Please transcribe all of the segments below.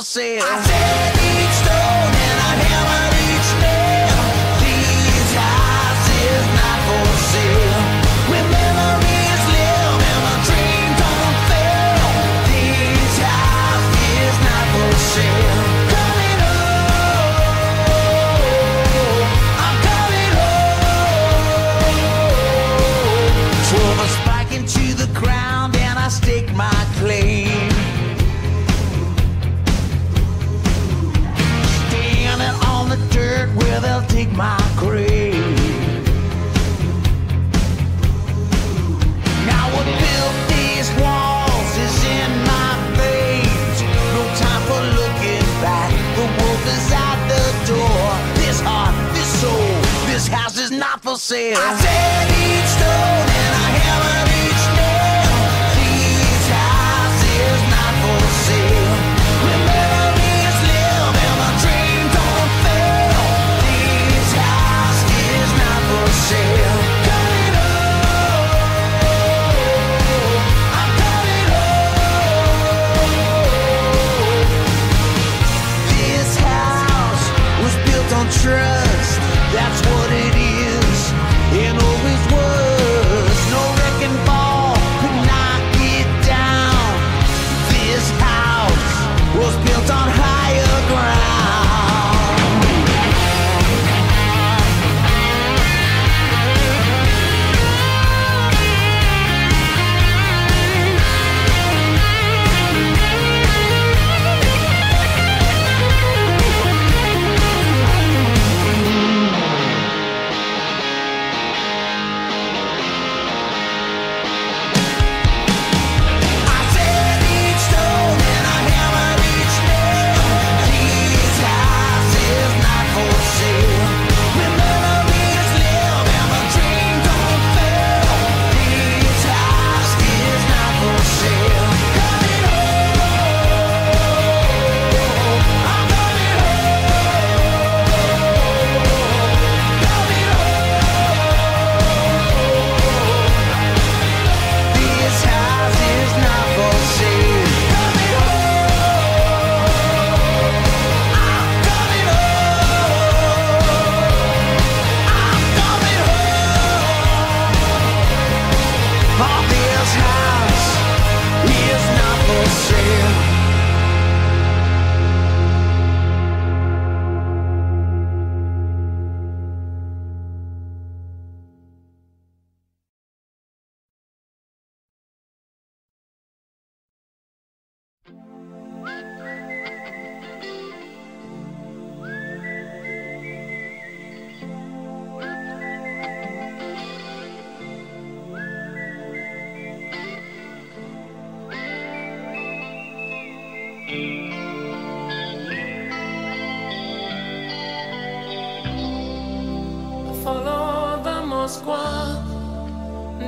for sale. I said each stone and I hammered each nail. These eyes is not for sale. When memories live and my dreams don't fail. These eyes is not for sale. Coming home, I'm coming home. Swerve a spike into the ground and I stake my claim. The dirt where they'll dig my grave. Now what built these walls is in my veins. No time for looking back. The wolf is out the door. This heart, this soul, this house is not for sale. I said each stone and I hammered each nail. These houses is not for sale. Trust, that's what it is, and always was. No wrecking ball could knock it down. This house was built on higher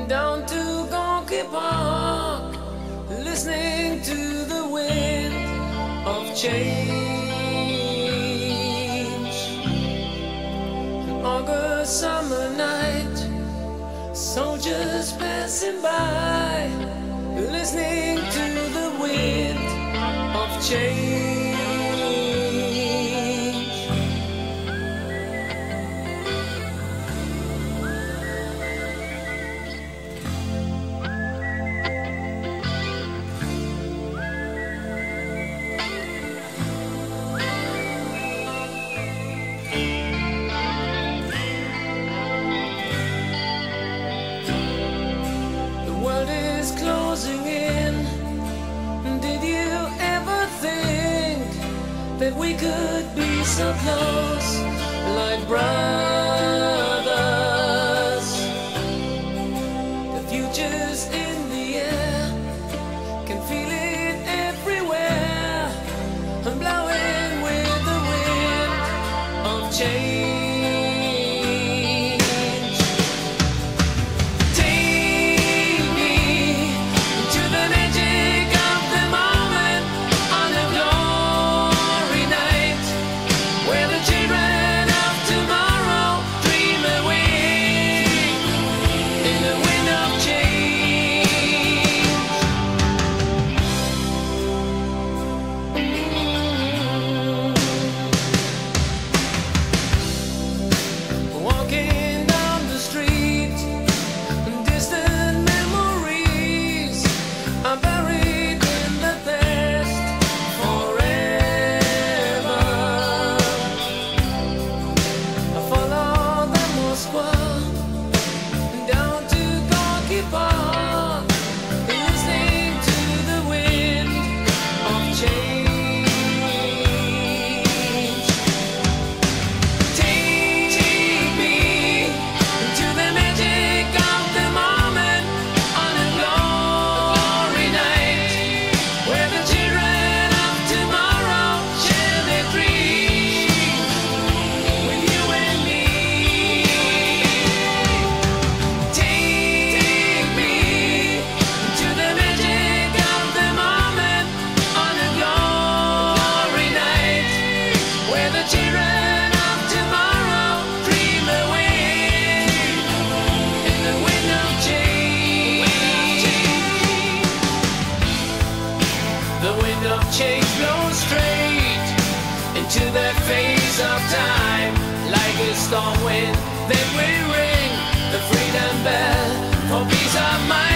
down to Gonky Park, listening to the wind of change. An August summer night, soldiers passing by, listening to the wind of change. We could be so close, like brothers. The future's in the air, can feel it everywhere. I'm blowing with the wind of change. Take me to the magic of the moment on a to that phase of time. Like a storm wind, then we ring the freedom bell for peace of mind.